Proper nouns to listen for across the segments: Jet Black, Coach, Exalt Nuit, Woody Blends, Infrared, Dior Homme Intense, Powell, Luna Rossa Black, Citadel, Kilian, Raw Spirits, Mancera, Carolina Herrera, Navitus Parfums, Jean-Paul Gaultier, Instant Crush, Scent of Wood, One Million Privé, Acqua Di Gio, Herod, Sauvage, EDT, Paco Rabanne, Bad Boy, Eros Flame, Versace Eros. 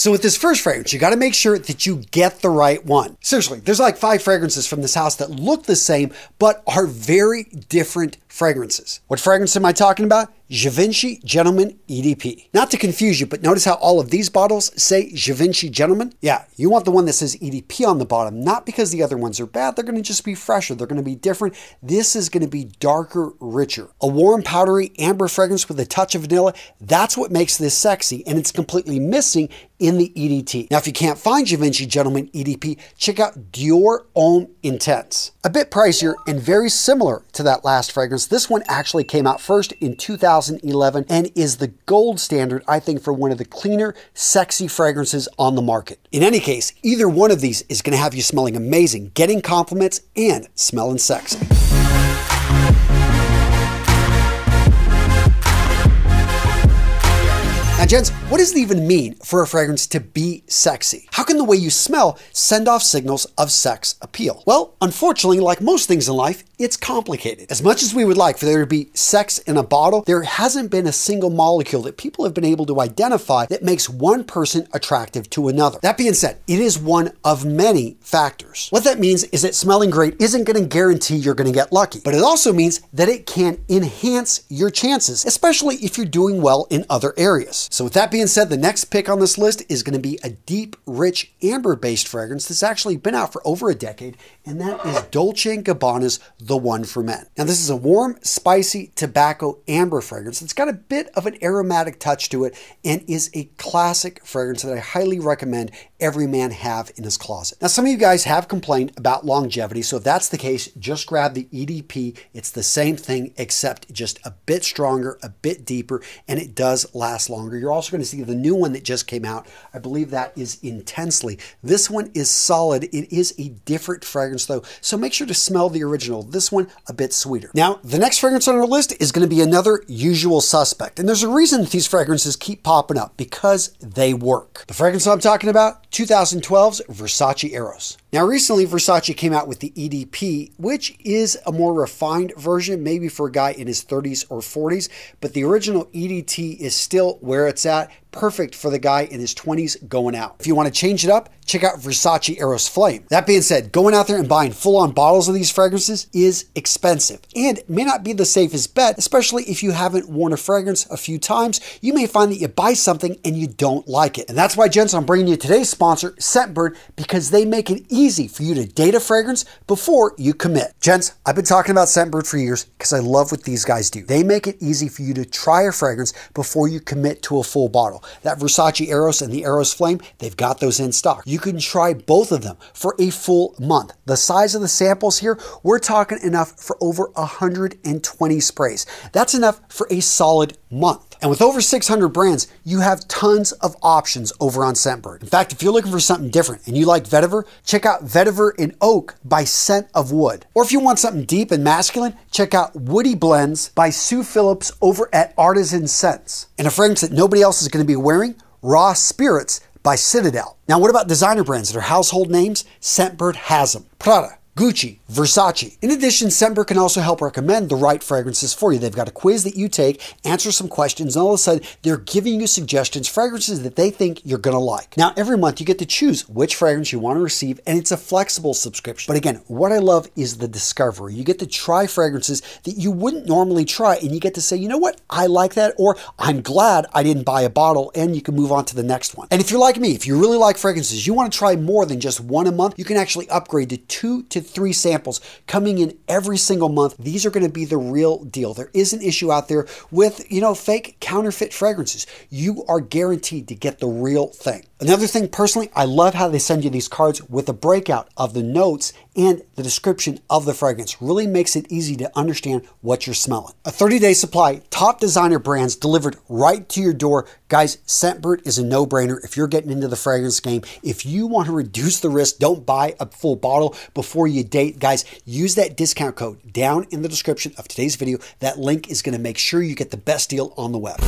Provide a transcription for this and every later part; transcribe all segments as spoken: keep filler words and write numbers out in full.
So with this first fragrance, you got to make sure that you get the right one. Seriously, there's like five fragrances from this house that look the same, but are very different fragrances. What fragrance am I talking about? Givenchy Gentleman E D P. Not to confuse you, but notice how all of these bottles say Givenchy Gentleman? Yeah, you want the one that says E D P on the bottom, not because the other ones are bad. They're going to just be fresher. They're going to be different. This is going to be darker, richer. A warm, powdery, amber fragrance with a touch of vanilla. That's what makes this sexy, and it's completely missing in the E D T. Now, if you can't find Givenchy Gentleman E D P, check out Dior Homme Intense. A bit pricier and very similar to that last fragrance. This one actually came out first in two thousand eleven and is the gold standard, I think, for one of the cleaner, sexy fragrances on the market. In any case, either one of these is going to have you smelling amazing, getting compliments, and smelling sexy. Now, gents, what does it even mean for a fragrance to be sexy? How can the way you smell send off signals of sex appeal? Well, unfortunately, like most things in life, it's complicated. As much as we would like for there to be sex in a bottle, there hasn't been a single molecule that people have been able to identify that makes one person attractive to another. That being said, it is one of many factors. What that means is that smelling great isn't going to guarantee you're going to get lucky, but it also means that it can enhance your chances, especially if you're doing well in other areas. So with that being said, the next pick on this list is going to be a deep, rich, amber-based fragrance that's actually been out for over a decade, and that is Dolce and Gabbana's The One for Men. Now, this is a warm, spicy tobacco amber fragrance. It's got a bit of an aromatic touch to it and is a classic fragrance that I highly recommend every man have in his closet. Now, some of you guys have complained about longevity, so if that's the case, just grab the E D P. It's the same thing, except just a bit stronger, a bit deeper, and it does last longer. You're also going to see the new one that just came out. I believe that is Intensely. This one is solid. It is a different fragrance though, so make sure to smell the original. This one, a bit sweeter. Now, the next fragrance on our list is going to be another usual suspect, and there's a reason that these fragrances keep popping up, because they work. The fragrance I'm talking about, two thousand twelve's Versace Eros. Now, recently Versace came out with the E D P, which is a more refined version, maybe for a guy in his thirties or forties, but the original E D T is still where it's at. Perfect for the guy in his twenties going out. If you want to change it up, check out Versace Eros Flame. That being said, going out there and buying full-on bottles of these fragrances is expensive and may not be the safest bet, especially if you haven't worn a fragrance a few times. You may find that you buy something and you don't like it. And that's why, gents, I'm bringing you today's sponsor, Scentbird, because they make it easy for you to date a fragrance before you commit. Gents, I've been talking about Scentbird for years because I love what these guys do. They make it easy for you to try a fragrance before you commit to a full bottle. That Versace Eros and the Eros Flame, they've got those in stock. You can try both of them for a full month. The size of the samples here, we're talking enough for over one hundred twenty sprays. That's enough for a solid month. And with over six hundred brands, you have tons of options over on Scentbird. In fact, if you're looking for something different and you like vetiver, check out Vetiver in Oak by Scent of Wood. Or if you want something deep and masculine, check out Woody Blends by Sue Phillips over at Artisan Scents. And a fragrance that nobody else is going to be wearing, Raw Spirits by Citadel. Now, what about designer brands that are household names? Scentbird has them. Prada, Gucci, Versace. In addition, Scentbird can also help recommend the right fragrances for you. They've got a quiz that you take, answer some questions, and all of a sudden, they're giving you suggestions, fragrances that they think you're going to like. Now, every month, you get to choose which fragrance you want to receive, and it's a flexible subscription. But again, what I love is the discovery. You get to try fragrances that you wouldn't normally try, and you get to say, you know what, I like that, or I'm glad I didn't buy a bottle, and you can move on to the next one. And if you're like me, if you really like fragrances, you want to try more than just one a month, you can actually upgrade to two to three samples coming in every single month. These are going to be the real deal. There is an issue out there with, you know, fake counterfeit fragrances. You are guaranteed to get the real thing. Another thing, personally, I love how they send you these cards with a breakout of the notes and the description of the fragrance. Really makes it easy to understand what you're smelling. A thirty-day supply, top designer brands delivered right to your door. Guys, Scentbird is a no-brainer if you're getting into the fragrance game. If you want to reduce the risk, don't buy a full bottle before you date. Guys, use that discount code down in the description of today's video. That link is going to make sure you get the best deal on the web.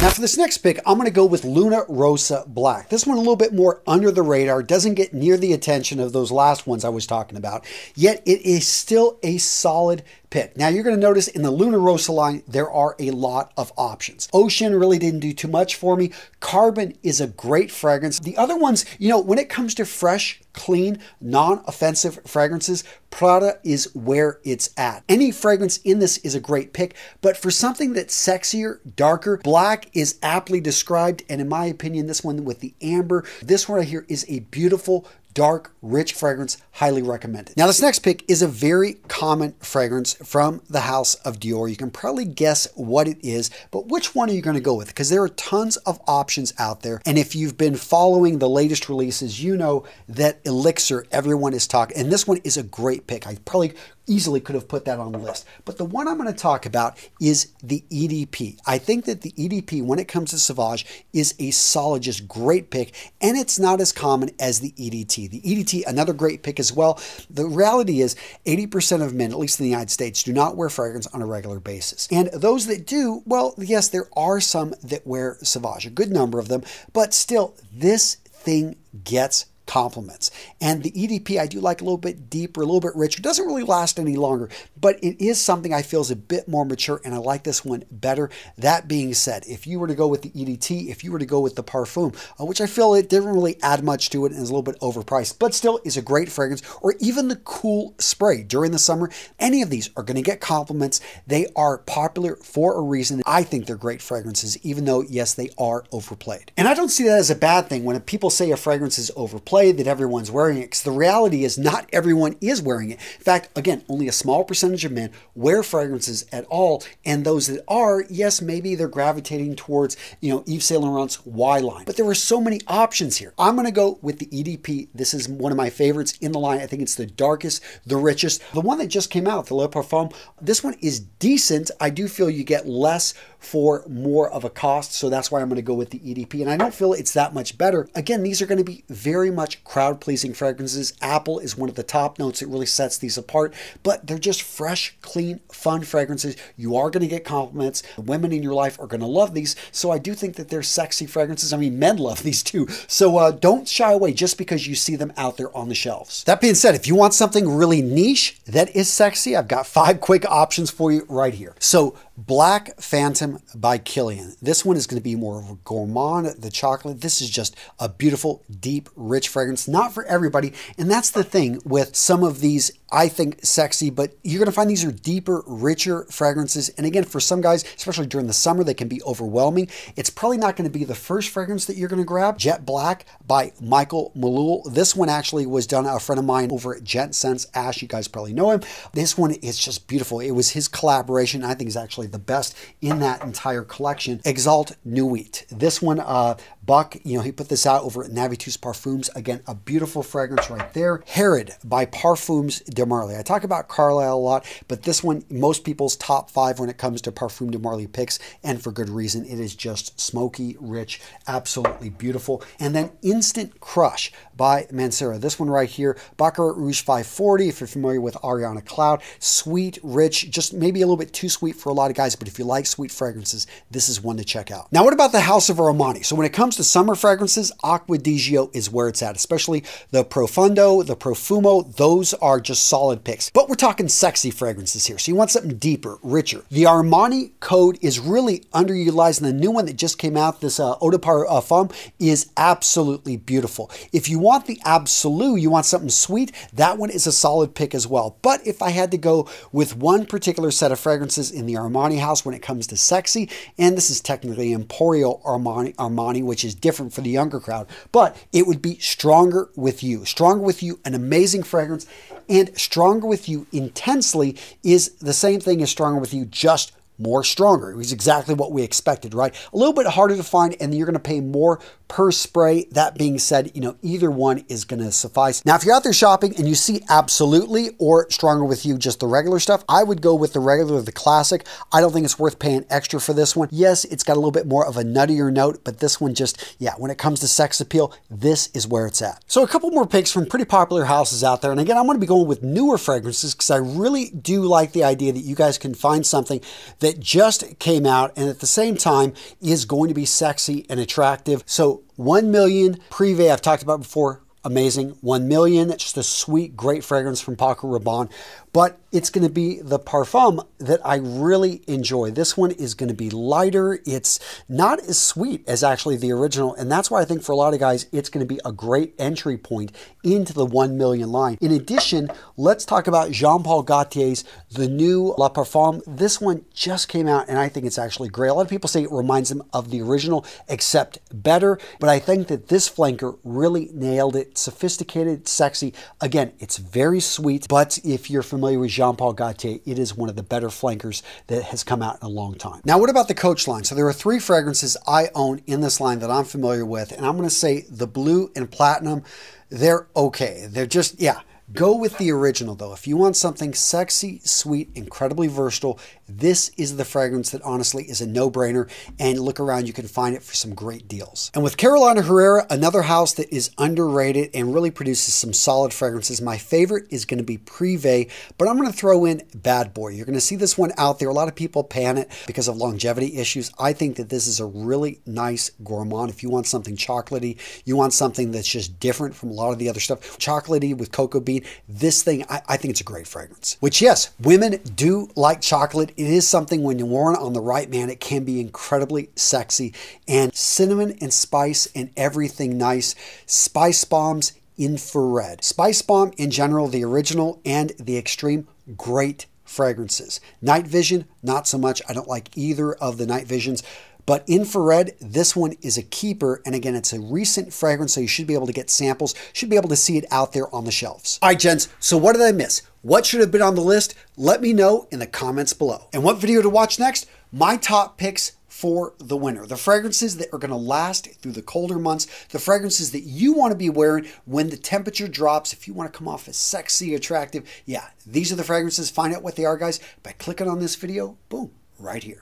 Now, for this next pick, I'm going to go with Luna Rossa Black. This one a little bit more under the radar, doesn't get near the attention of those last ones I was talking about, yet it is still a solid pick. Now you're going to notice in the Luna Rossa line, there are a lot of options. Ocean really didn't do too much for me. Carbon is a great fragrance. The other ones, you know, when it comes to fresh, clean, non-offensive fragrances, Prada is where it's at. Any fragrance in this is a great pick, but for something that's sexier, darker, black is aptly described, and in my opinion, this one with the amber, this one right here is a beautiful, dark, rich fragrance, highly recommended. Now, this next pick is a very common fragrance from the house of Dior. You can probably guess what it is, but which one are you going to go with? Because there are tons of options out there. And if you've been following the latest releases, you know that Elixir, everyone is talking, and this one is a great pick. I probably easily could have put that on the list. But the one I'm going to talk about is the E D P. I think that the E D P, when it comes to Sauvage, is a solid, just great pick, and it's not as common as the E D T. The E D T, another great pick as well. The reality is eighty percent of men, at least in the United States, do not wear fragrance on a regular basis. And those that do, well, yes, there are some that wear Sauvage, a good number of them, but still, this thing gets compliments. And the E D P I do like a little bit deeper, a little bit richer. It doesn't really last any longer, but it is something I feel is a bit more mature, and I like this one better. That being said, if you were to go with the E D T, if you were to go with the Parfum, uh, which I feel it didn't really add much to it and is a little bit overpriced, but still is a great fragrance, or even the Cool Spray during the summer, any of these are going to get compliments. They are popular for a reason. I think they're great fragrances, even though, yes, they are overplayed. And I don't see that as a bad thing when people say a fragrance is overplayed, that everyone's wearing it, because the reality is not everyone is wearing it. In fact, again, only a small percentage of men wear fragrances at all, and those that are, yes, maybe they're gravitating towards, you know, Yves Saint Laurent's Y line, but there were so many options here. I'm going to go with the E D P. This is one of my favorites in the line. I think it's the darkest, the richest. The one that just came out, the Le Parfum, this one is decent. I do feel you get less for more of a cost, so that's why I'm going to go with the E D P, and I don't feel it's that much better. Again, these are going to be very much crowd-pleasing fragrances. Apple is one of the top notes that really sets these apart, but they're just fresh, clean, fun fragrances. You are going to get compliments. The women in your life are going to love these, so I do think that they're sexy fragrances. I mean, men love these too, so uh, don't shy away just because you see them out there on the shelves. That being said, if you want something really niche that is sexy, I've got five quick options for you right here. So, Black Phantom by Kilian. This one is going to be more of a gourmand, the chocolate. This is just a beautiful, deep, rich fragrance, not for everybody. And that's the thing with some of these, I think, sexy, but you're going to find these are deeper, richer fragrances. And again, for some guys, especially during the summer, they can be overwhelming. It's probably not going to be the first fragrance that you're going to grab. Jet Black by Michael Malul. This one actually was done by a friend of mine over at Gent Sense. Ash, you guys probably know him. This one is just beautiful. It was his collaboration. I think it's actually the best in that entire collection. Exalt Nuit. This one, uh, Buck, you know, he put this out over at Navitus Parfums. Again, a beautiful fragrance right there. Herod by Parfums de Marly. I talk about Carlyle a lot, but this one, most people's top five when it comes to Parfum de Marly picks, and for good reason. It is just smoky, rich, absolutely beautiful. And then Instant Crush by Mancera. This one right here, Baccarat Rouge five forty, if you're familiar with Ariana Cloud. Sweet, rich, just maybe a little bit too sweet for a lot of guys, but if you like sweet fragrances, this is one to check out. Now, what about the House of Armani? So when it comes to summer fragrances, Acqua Di Gio is where it's at, especially the Profundo, the Profumo. Those are just solid picks, but we're talking sexy fragrances here. So you want something deeper, richer. The Armani Code is really underutilized, and the new one that just came out, this uh, Eau de Parfum, is absolutely beautiful. If you want the Absolu, you want something sweet, that one is a solid pick as well. But if I had to go with one particular set of fragrances in the Armani house when it comes to sexy, and this is technically Emporio Armani, Armani, which is different for the younger crowd, but it would be Stronger With You. Stronger With You, an amazing fragrance, and Stronger With You Intensely is the same thing as Stronger With You, just more stronger. It was exactly what we expected, right? A little bit harder to find, and you're going to pay more per spray. That being said, you know, either one is going to suffice. Now, if you're out there shopping and you see Absolutely or Stronger With You, just the regular stuff, I would go with the regular, the classic. I don't think it's worth paying extra for this one. Yes, it's got a little bit more of a nuttier note, but this one just, yeah, when it comes to sex appeal, this is where it's at. So a couple more picks from pretty popular houses out there. And again, I'm going to be going with newer fragrances because I really do like the idea that you guys can find something that just came out and at the same time is going to be sexy and attractive. So one million Privé, I've talked about before, amazing. One Million, it's just a sweet, great fragrance from Paco Rabanne, but it's going to be the parfum that I really enjoy. This one is going to be lighter. It's not as sweet as actually the original, and that's why I think for a lot of guys, it's going to be a great entry point into the one Million line. In addition, let's talk about Jean-Paul Gaultier's the new La Parfum. This one just came out, and I think it's actually great. A lot of people say it reminds them of the original, except better, but I think that this flanker really nailed it. Sophisticated, sexy. Again, it's very sweet, but if you're familiar with Jean-Paul Gaultier, it is one of the better flankers that has come out in a long time. Now, what about the Coach line? So there are three fragrances I own in this line that I'm familiar with, and I'm going to say the blue and platinum, they're okay. They're just, yeah. Go with the original, though. If you want something sexy, sweet, incredibly versatile, this is the fragrance that honestly is a no-brainer, and look around, you can find it for some great deals. And with Carolina Herrera, another house that is underrated and really produces some solid fragrances, my favorite is going to be Privé, but I'm going to throw in Bad Boy. You're going to see this one out there. A lot of people pan it because of longevity issues. I think that this is a really nice gourmand. If you want something chocolatey, you want something that's just different from a lot of the other stuff, chocolatey with cocoa bean, this thing, I, I think it's a great fragrance. Which, yes, women do like chocolate. It is something when you're worn on the right man, it can be incredibly sexy. And cinnamon and spice and everything nice. Spice bombs, Infrared. Spice bomb in general, the original and the extreme, great fragrances. Night Vision, not so much. I don't like either of the Night Visions. But Infrared, this one is a keeper. And again, it's a recent fragrance, so you should be able to get samples. Should be able to see it out there on the shelves. All right, gents, so what did I miss? What should have been on the list? Let me know in the comments below. And what video to watch next? My top picks for the winter. The fragrances that are going to last through the colder months. The fragrances that you want to be wearing when the temperature drops. If you want to come off as sexy, attractive. Yeah, these are the fragrances. Find out what they are, guys, by clicking on this video. Boom, right here.